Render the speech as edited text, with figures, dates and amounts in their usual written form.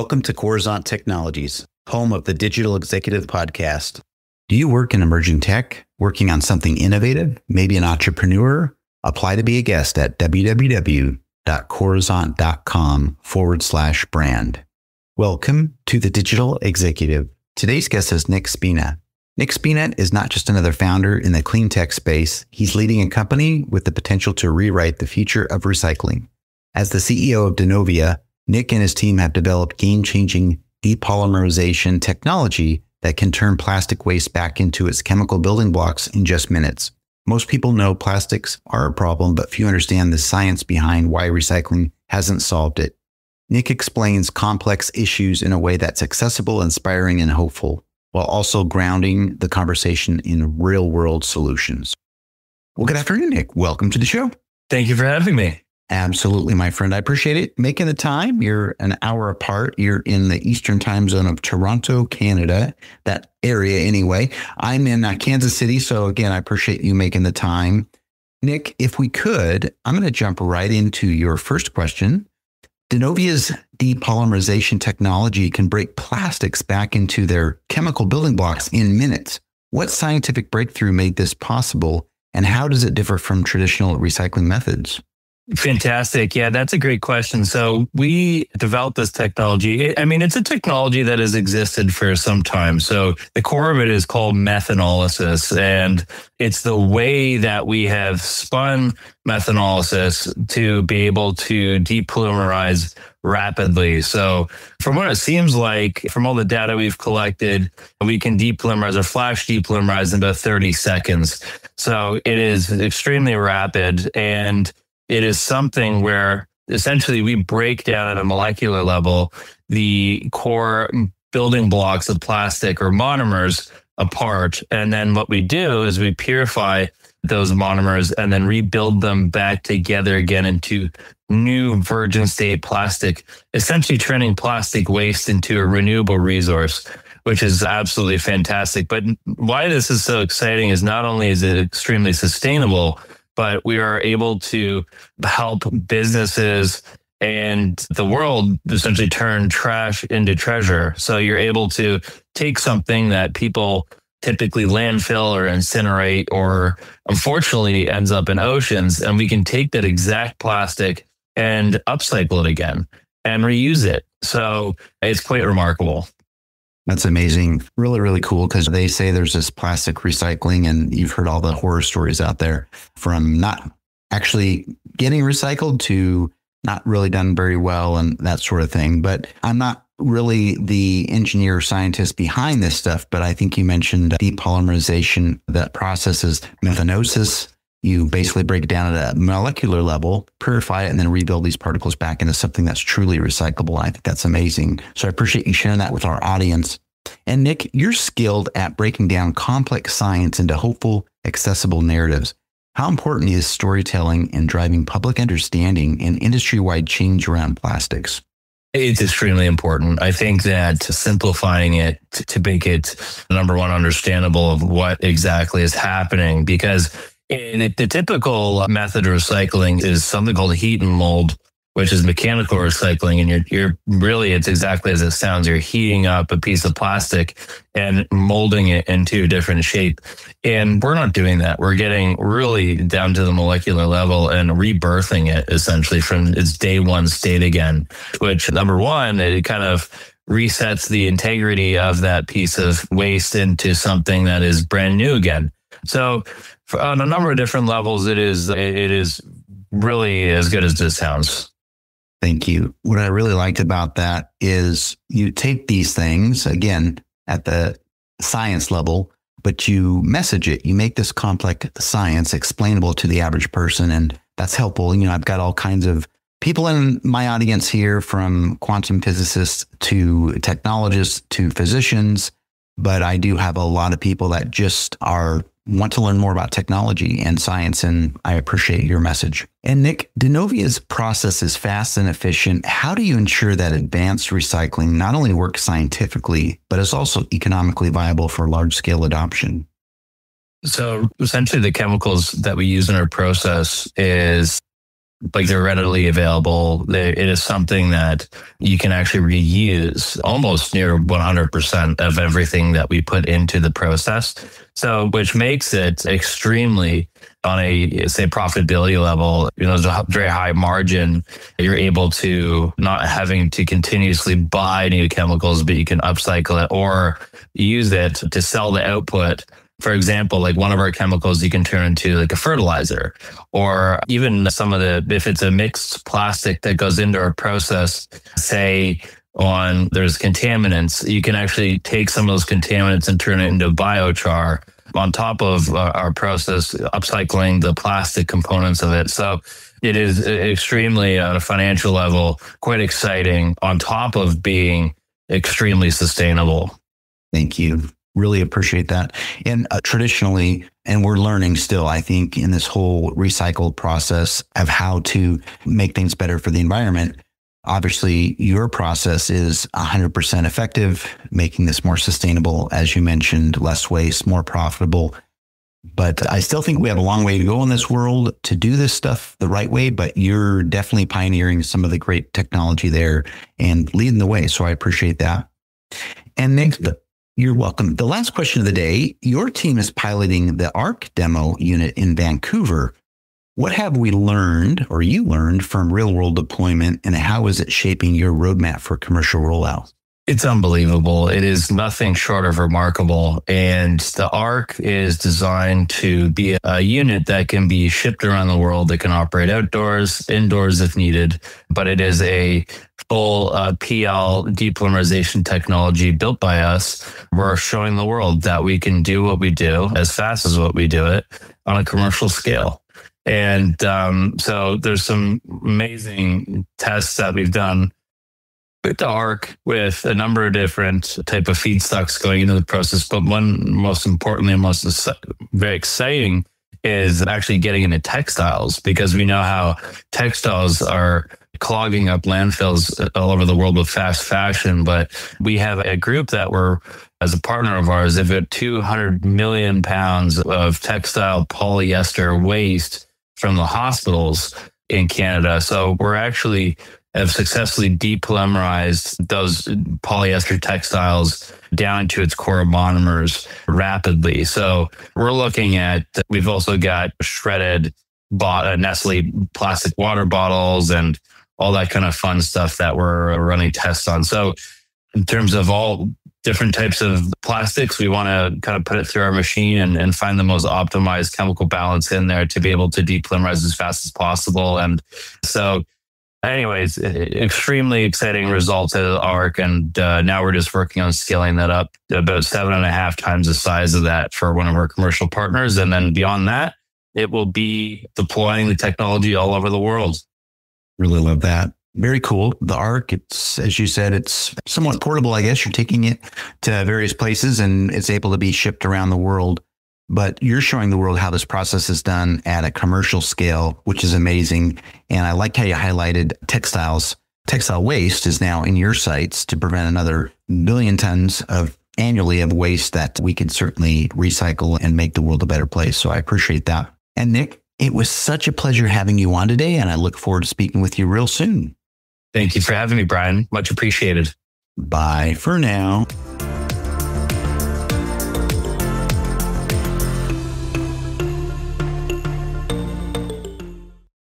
Welcome to Coruzant Technologies, home of the Digital Executive podcast. Do you work in emerging tech, working on something innovative, maybe an entrepreneur? Apply to be a guest at www.coruzant.com/brand. Welcome to the Digital Executive. Today's guest is Nick Spina. Nick Spina is not just another founder in the clean tech space. He's leading a company with the potential to rewrite the future of recycling. As the CEO of DeNovia, Nick and his team have developed game-changing depolymerization technology that can turn plastic waste back into its chemical building blocks in just minutes. Most people know plastics are a problem, but few understand the science behind why recycling hasn't solved it. Nick explains complex issues in a way that's accessible, inspiring, and hopeful, while also grounding the conversation in real-world solutions. Well, good afternoon, Nick. Welcome to the show. Thank you for having me. Absolutely, my friend. I appreciate it. Making the time. You're an hour apart. You're in the Eastern time zone of Toronto, Canada, that area anyway. I'm in Kansas City. So again, I appreciate you making the time. Nick, if we could, I'm going to jump right into your first question. DeNovia's depolymerization technology can break plastics back into their chemical building blocks in minutes. What scientific breakthrough made this possible, and how does it differ from traditional recycling methods? Fantastic. Yeah, that's a great question. So we developed this technology. I mean, it's a technology that has existed for some time. So the core of it is called methanolysis, and it's the way that we have spun methanolysis to be able to depolymerize rapidly. So from what it seems like, from all the data we've collected, we can depolymerize or flash depolymerize in about 30 seconds. So it is extremely rapid, and it is something where essentially we break down at a molecular level the core building blocks of plastic or monomers apart. And then what we do is we purify those monomers and then rebuild them back together again into new virgin state plastic, essentially turning plastic waste into a renewable resource, which is absolutely fantastic. But why this is so exciting is not only is it extremely sustainable, but we are able to help businesses and the world essentially turn trash into treasure. So you're able to take something that people typically landfill or incinerate, or unfortunately ends up in oceans, and we can take that exact plastic and upcycle it again and reuse it. So it's quite remarkable. That's amazing. Really, really cool, because they say there's this plastic recycling, and you've heard all the horror stories out there from not actually getting recycled to not really done very well and that sort of thing. But I'm not really the engineer or scientist behind this stuff, but I think you mentioned depolymerization, that process is methanosis. You basically break it down at a molecular level, purify it, and then rebuild these particles back into something that's truly recyclable. I think that's amazing. So I appreciate you sharing that with our audience. And Nick, you're skilled at breaking down complex science into hopeful, accessible narratives. How important is storytelling and driving public understanding and industry-wide change around plastics? It's extremely important. I think that simplifying it to make it, number one, understandable of what exactly is happening, because and the typical method of recycling is something called heat and mold, which is mechanical recycling. And you're really, it's exactly as it sounds. You're heating up a piece of plastic and molding it into a different shape. And we're not doing that. We're getting really down to the molecular level and rebirthing it essentially from its day one state again, which, number one, it kind of resets the integrity of that piece of waste into something that is brand new again. So on a number of different levels, it is really as good as it sounds. Thank you. What I really liked about that is you take these things, again, at the science level, but you message it. You make this complex science explainable to the average person, and that's helpful. You know, I've got all kinds of people in my audience here, from quantum physicists to technologists to physicians, but I do have a lot of people that just want to learn more about technology and science, and I appreciate your message. And Nick, DeNovia's process is fast and efficient. How do you ensure that advanced recycling not only works scientifically, but is also economically viable for large-scale adoption? So essentially the chemicals that we use in our process is Like they're readily available. It is something that you can actually reuse almost near 100% of everything that we put into the process. So, which makes it extremely, on a, say, profitability level, you know, there's a very high margin. You're able to not having to continuously buy new chemicals, but you can upcycle it or use it to sell the output. For example, like one of our chemicals, you can turn into like a fertilizer, or even some of the, if it's a mixed plastic that goes into our process, say on there's contaminants, you can actually take some of those contaminants and turn it into biochar on top of our process, upcycling the plastic components of it. So it is extremely, on a financial level, quite exciting on top of being extremely sustainable. Thank you. Really appreciate that. And traditionally, and we're learning still, I think, in this whole recycle process of how to make things better for the environment. Obviously, your process is 100% effective, making this more sustainable, as you mentioned, less waste, more profitable. But I still think we have a long way to go in this world to do this stuff the right way. But you're definitely pioneering some of the great technology there and leading the way. So I appreciate that. And next, you're welcome. The last question of the day, your team is piloting the ARC demo unit in Vancouver. What have we learned, or you learned, from real world deployment, and how is it shaping your roadmap for commercial rollout? It's unbelievable. It is nothing short of remarkable. And the ARC is designed to be a unit that can be shipped around the world, that can operate outdoors, indoors if needed. But it is a full PL depolymerization technology built by us. We're showing the world that we can do what we do as fast as what we do it on a commercial scale. And so there's some amazing tests that we've done with the ARC, with a number of different type of feedstocks going into the process. But one, most importantly and most very exciting, is actually getting into textiles, because we know how textiles are clogging up landfills all over the world with fast fashion. But we have a group that we're, as a partner of ours, they've got 200 million pounds of textile polyester waste from the hospitals in Canada. So we're actually have successfully depolymerized those polyester textiles down to its core monomers rapidly. So we're looking at, we've also got shredded Nestle plastic water bottles and all that kind of fun stuff that we're running tests on. So in terms of all different types of plastics, we want to kind of put it through our machine and find the most optimized chemical balance in there to be able to depolymerize as fast as possible. And so anyways, extremely exciting results at the ARC. And now we're just working on scaling that up about 7.5 times the size of that for one of our commercial partners. And then beyond that, it will be deploying the technology all over the world. Really love that. Very cool. The ARC, it's, as you said, it's somewhat portable, I guess. You're taking it to various places and it's able to be shipped around the world. But you're showing the world how this process is done at a commercial scale, which is amazing. And I like how you highlighted textiles. Textile waste is now in your sites to prevent another billion tons of annually of waste that we could certainly recycle and make the world a better place. So I appreciate that. And Nick, it was such a pleasure having you on today. And I look forward to speaking with you real soon. Thank you for having me, Brian. Much appreciated. Bye for now.